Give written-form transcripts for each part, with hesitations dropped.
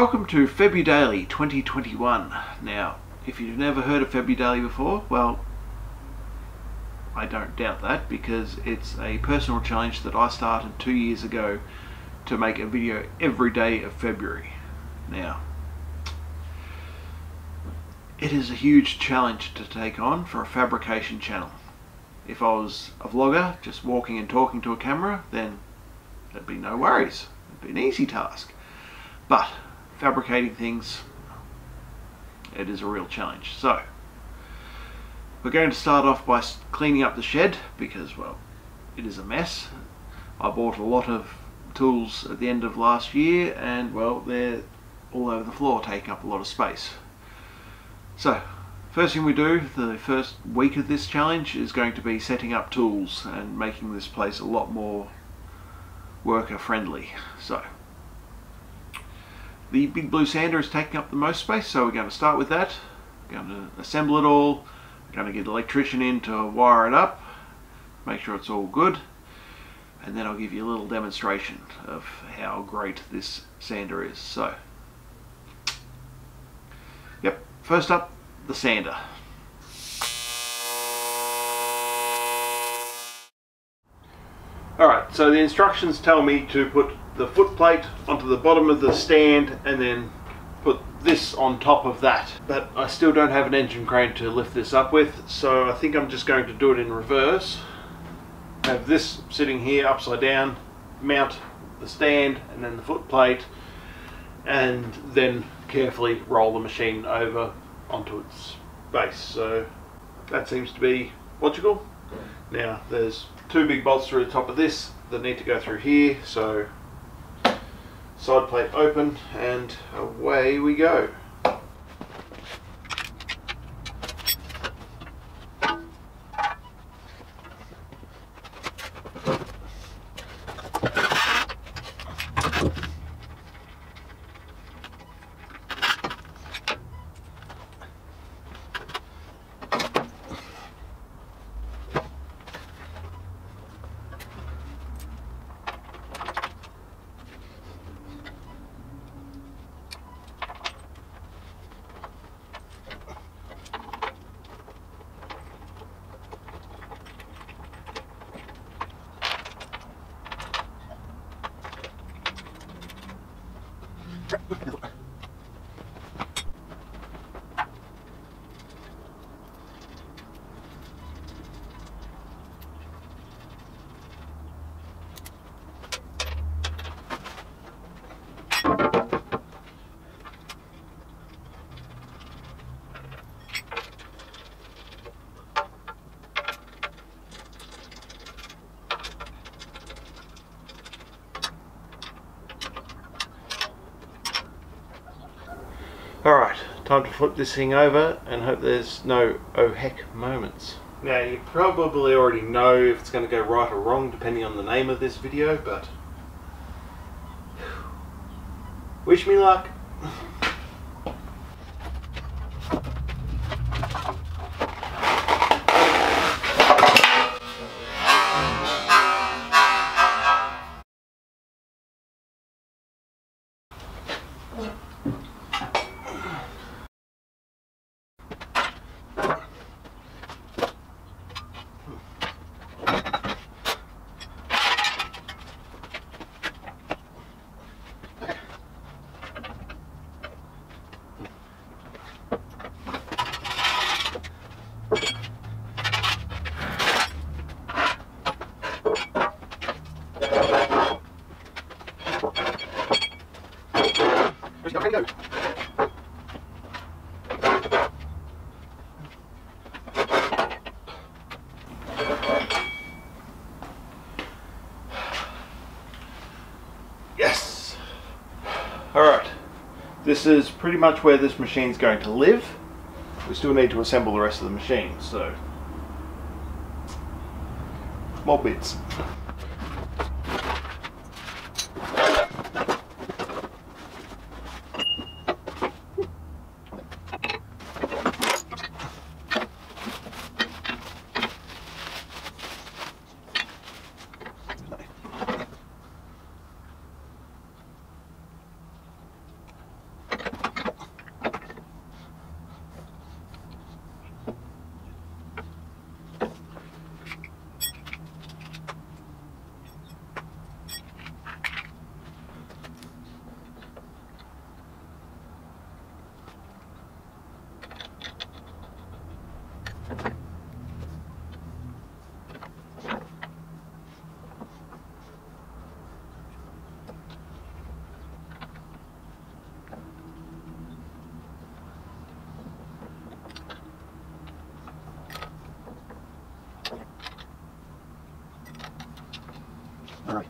Welcome to Febby Daily 2021. Now, if you've never heard of Febby Daily before, well, I don't doubt that, because it's a personal challenge that I started 2 years ago to make a video every day of February. Now, it is a huge challenge to take on for a fabrication channel. If I was a vlogger just walking and talking to a camera, then there'd be no worries. It'd be an easy task. But fabricating things, it is a real challenge. So we're going to start off by cleaning up the shed because, well, it is a mess. I bought a lot of tools at the end of last year and, well, they're all over the floor, taking up a lot of space. So first thing we do, the first week of this challenge, is going to be setting up tools and making this place a lot more worker friendly. So the big blue sander is taking up the most space, so we're going to start with that. We're going to assemble it all. We're going to get an electrician in to wire it up, make sure it's all good, and then I'll give you a little demonstration of how great this sander is. So, yep, first up, the sander. Alright, so the instructions tell me to put the foot plate onto the bottom of the stand and then put this on top of that, but I still don't have an engine crane to lift this up with, so I think I'm just going to do it in reverse. Have this sitting here upside down, mount the stand and then the foot plate, and then carefully roll the machine over onto its base. So that seems to be logical. Now there's two big bolts through the top of this that need to go through here, so side plate open and away we go. Alright, time to flip this thing over and hope there's no oh heck moments. Now you probably already know if it's going to go right or wrong depending on the name of this video, but wish me luck. Yes! Alright, this is pretty much where this machine's going to live. We still need to assemble the rest of the machine, so more bits. All right.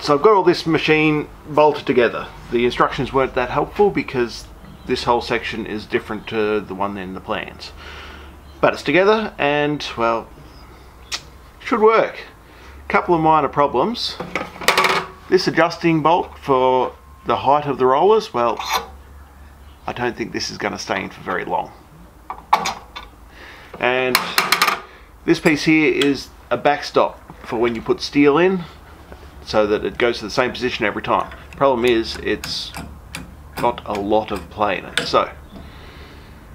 So I've got all this machine bolted together. The instructions weren't that helpful because this whole section is different to the one in the plans. But it's together and, well, should work. A couple of minor problems. This adjusting bolt for the height of the rollers, well, I don't think this is going to stay in for very long. And this piece here is a backstop for when you put steel in, so that it goes to the same position every time. Problem is, it's got a lot of play in it. So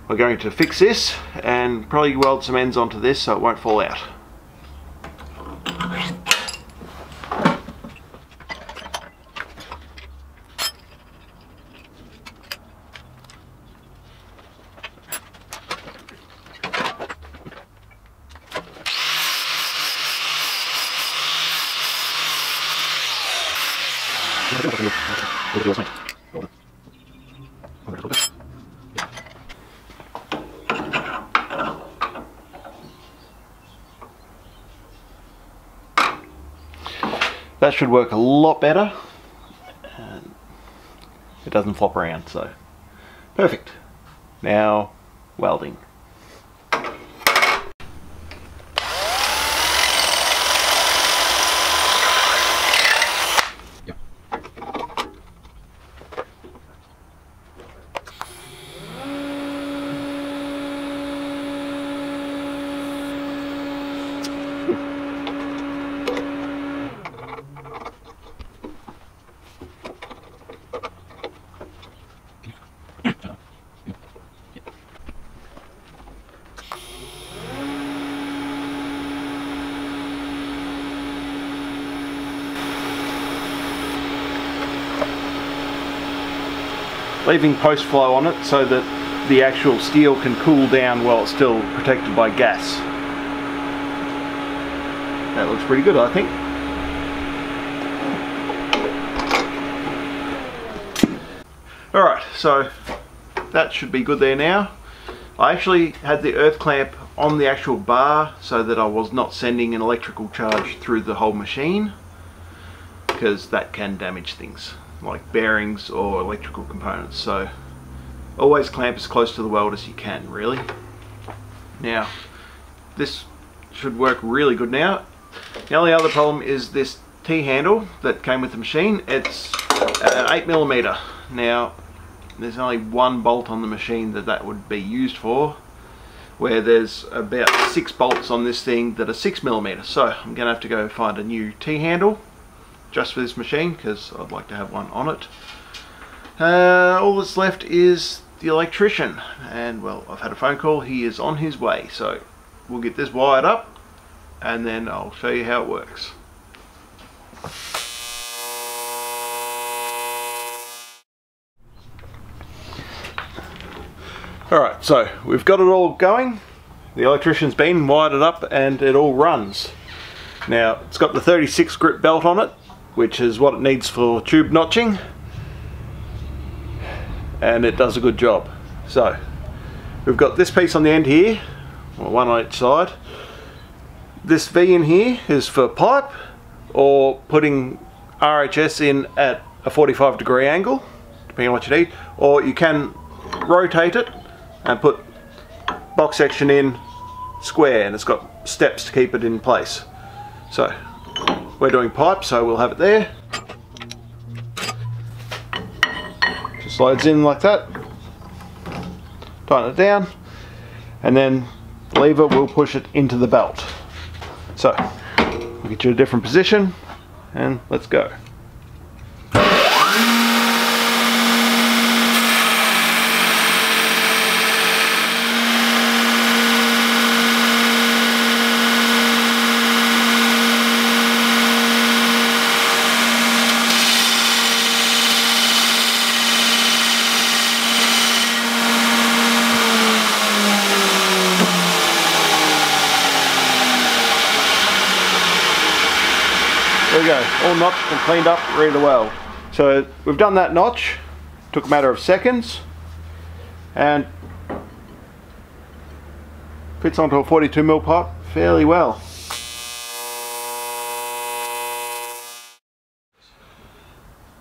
we're going to fix this and probably weld some ends onto this so it won't fall out. That should work a lot better. It doesn't flop around, so perfect. Now, welding. Leaving post flow on it so that the actual steel can cool down while it's still protected by gas. That looks pretty good, I think. Alright, so that should be good there now. I actually had the earth clamp on the actual bar so that I was not sending an electrical charge through the whole machine, because that can damage things like bearings or electrical components, so always clamp as close to the weld as you can, really. Now this should work really good now. The only other problem is this T-handle that came with the machine. It's an 8mm. Now there's only one bolt on the machine that would be used for, where there's about 6 bolts on this thing that are 6mm, so I'm gonna have to go find a new T-handle just for this machine, because I'd like to have one on it. All that's left is the electrician, and well, I've had a phone call, he is on his way, so we'll get this wired up and then I'll show you how it works. Alright, so we've got it all going. The electrician's been wired it up and it all runs. Now it's got the 36 grit belt on it, which is what it needs for tube notching, and it does a good job. So we've got this piece on the end here, well, one on each side. This V in here is for pipe, or putting RHS in at a 45-degree angle, depending on what you need, or you can rotate it and put box section in square, and it's got steps to keep it in place. So we're doing pipe, so we'll have it there. Just slides in like that. Tighten it down, and then the lever will push it into the belt. So we'll get you a different position, and let's go. we go, all notched and cleaned up, ready to weld. So we've done that notch, took a matter of seconds, and fits onto a 42mm pipe fairly well.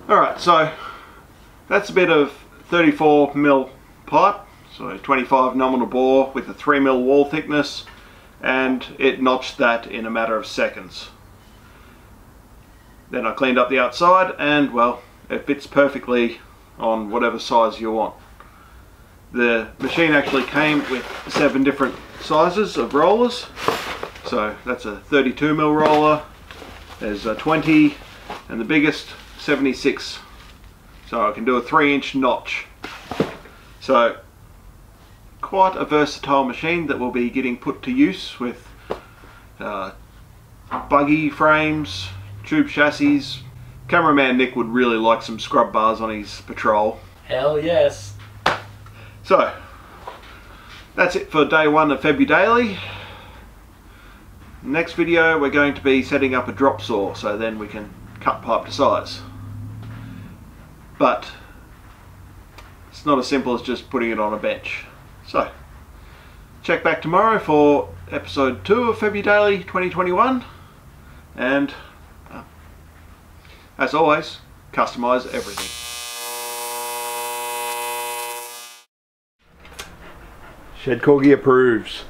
Alright, so that's a bit of 34mm pipe, so 25 nominal bore with a 3mm wall thickness, and it notched that in a matter of seconds. Then I cleaned up the outside and, well, it fits perfectly on whatever size you want. The machine actually came with 7 different sizes of rollers. So that's a 32mm roller, there's a 20, and the biggest, 76. So I can do a 3-inch notch. So quite a versatile machine that will be getting put to use with buggy frames, tube chassis. Cameraman Nick would really like some scrub bars on his patrol. Hell yes. So that's it for day one of Febu Daily. Next video we're going to be setting up a drop saw so then we can cut pipe to size. But it's not as simple as just putting it on a bench. So check back tomorrow for episode 2 of Febu Daily 2021, and as always, customize everything. Shed Corgi approves.